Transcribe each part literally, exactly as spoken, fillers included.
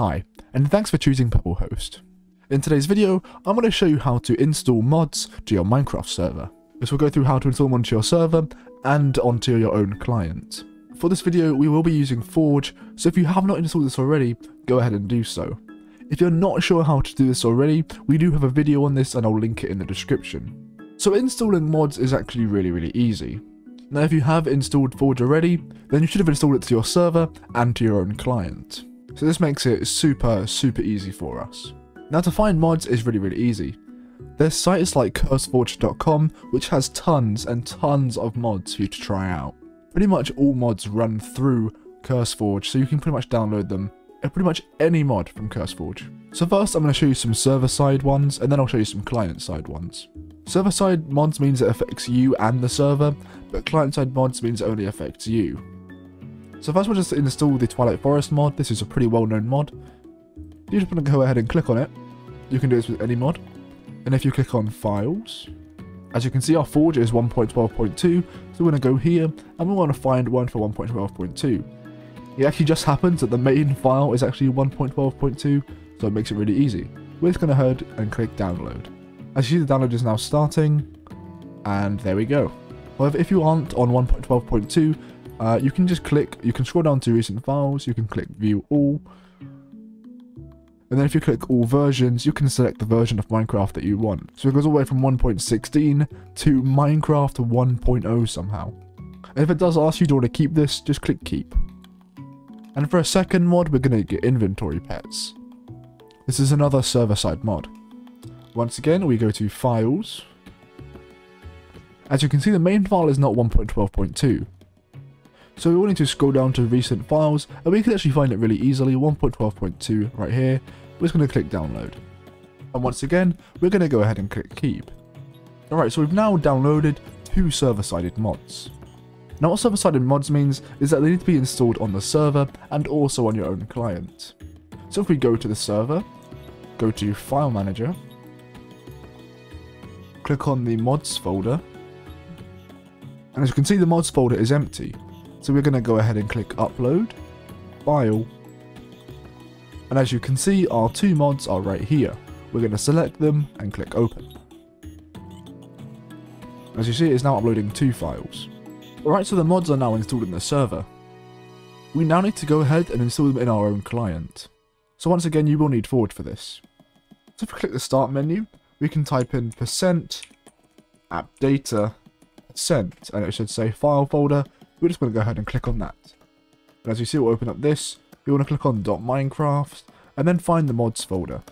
Hi, and thanks for choosing PebbleHost. In today's video, I'm going to show you how to install mods to your Minecraft server. This will go through how to install them onto your server and onto your own client. For this video, we will be using Forge, so if you have not installed this already, go ahead and do so. If you're not sure how to do this already, we do have a video on this and I'll link it in the description. So installing mods is actually really, really easy. Now, if you have installed Forge already, then you should have installed it to your server and to your own client. So this makes it super, super easy for us. Now, to find mods is really, really easy. There's sites like curse forge dot com, which has tons and tons of mods for you to try out. Pretty much all mods run through CurseForge, so you can pretty much download them, and pretty much any mod from CurseForge. So first, I'm going to show you some server-side ones, and then I'll show you some client-side ones. Server-side mods means it affects you and the server, but client-side mods means it only affects you. So first we'll just install the Twilight Forest mod. This is a pretty well-known mod. You just want to go ahead and click on it. You can do this with any mod. And if you click on Files, as you can see, our Forge is one point twelve point two. So we're going to go here and we want to find one for one point twelve point two. It actually just happens that the main file is actually one point twelve point two, so it makes it really easy. We're just going to go ahead and click Download. As you see, the download is now starting, and there we go. However, if you aren't on one point twelve point two, Uh, you can just click, you can scroll down to recent files, you can click view all, and then if you click all versions, you can select the version of Minecraft that you want. So it goes all the way from one point sixteen to Minecraft one point oh somehow. And if it does ask you to want to keep this, just click keep. And for a second mod, we're going to get Inventory Pets. This is another server-side mod. Once again, we go to Files. As you can see, the main file is not one point twelve point two. So we will need to scroll down to recent files, and we can actually find it really easily, one point twelve point two right here. We're just going to click download. And once again, we're going to go ahead and click keep. Alright, so we've now downloaded two server-sided mods. Now what server-sided mods means is that they need to be installed on the server and also on your own client. So if we go to the server, go to File Manager, click on the mods folder, and as you can see, the mods folder is empty. So we're going to go ahead and click Upload, File, and as you can see, our two mods are right here. We're going to select them and click Open. As you see, it's now uploading two files. Alright, so the mods are now installed in the server. We now need to go ahead and install them in our own client. So once again, you will need Forge for this. So if we click the Start menu, we can type in percent appdata percent, and it should say File folder. We're just going to go ahead and click on that. And as you see, we'll open up this. We want to click on .minecraft and then find the mods folder.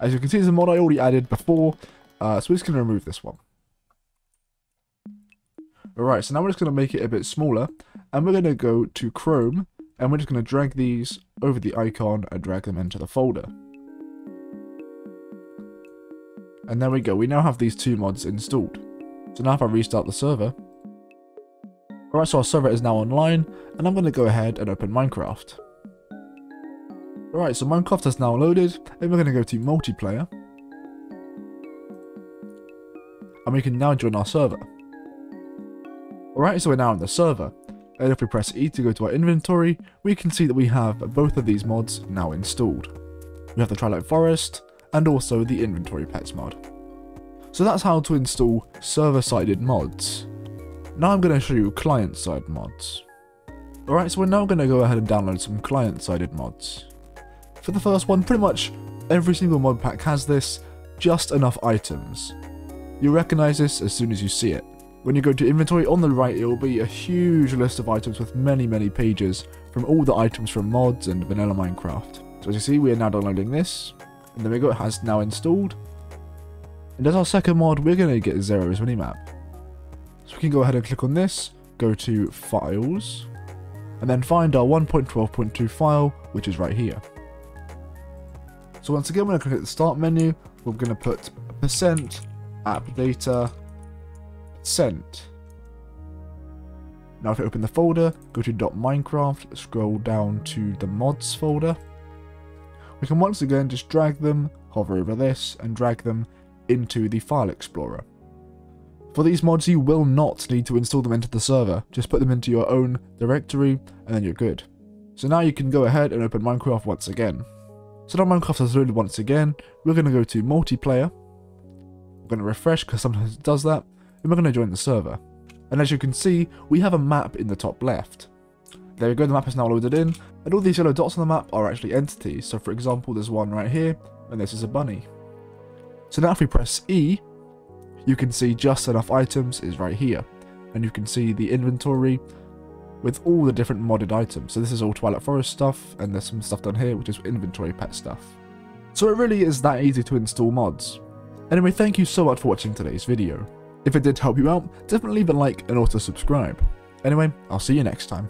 As you can see, there's a mod I already added before, uh, so we're just going to remove this one. Alright, so now we're just going to make it a bit smaller, and we're going to go to Chrome, and we're just going to drag these over the icon and drag them into the folder. And there we go, we now have these two mods installed. So now if I restart the server, alright, so our server is now online, and I'm going to go ahead and open Minecraft. Alright, so Minecraft has now loaded, and we're going to go to multiplayer. And we can now join our server. Alright, so we're now in the server. And if we press E to go to our inventory, we can see that we have both of these mods now installed. We have the Twilight Forest, and also the Inventory Pets mod. So that's how to install server-sided mods. Now I'm going to show you client-side mods. Alright, so we're now going to go ahead and download some client-sided mods. For the first one, pretty much every single mod pack has this, Just Enough Items. You'll recognise this as soon as you see it. When you go to inventory, on the right it will be a huge list of items with many, many pages from all the items from mods and vanilla Minecraft. So as you see, we are now downloading this, and there we go, it has now installed. And as our second mod, we're going to get Zero's Minimap. So we can go ahead and click on this, go to Files, and then find our one point twelve point two file, which is right here. So once again, we're going to click at the Start menu, we're going to put percent appdata percent. Now if you open the folder, go to .minecraft, scroll down to the mods folder. We can once again just drag them, hover over this, and drag them into the File Explorer. For these mods, you will not need to install them into the server. Just put them into your own directory, and then you're good. So now you can go ahead and open Minecraft once again. So now Minecraft has loaded once again. We're going to go to multiplayer. We're going to refresh because sometimes it does that. And we're going to join the server. And as you can see, we have a map in the top left. There we go, the map is now loaded in. And all these yellow dots on the map are actually entities. So for example, there's one right here, and this is a bunny. So now if we press E, you can see Just Enough Items is right here. And you can see the inventory with all the different modded items. So this is all Twilight Forest stuff, and there's some stuff down here, which is Inventory Pet stuff. So it really is that easy to install mods. Anyway, thank you so much for watching today's video. If it did help you out, definitely leave a like and also subscribe. Anyway, I'll see you next time.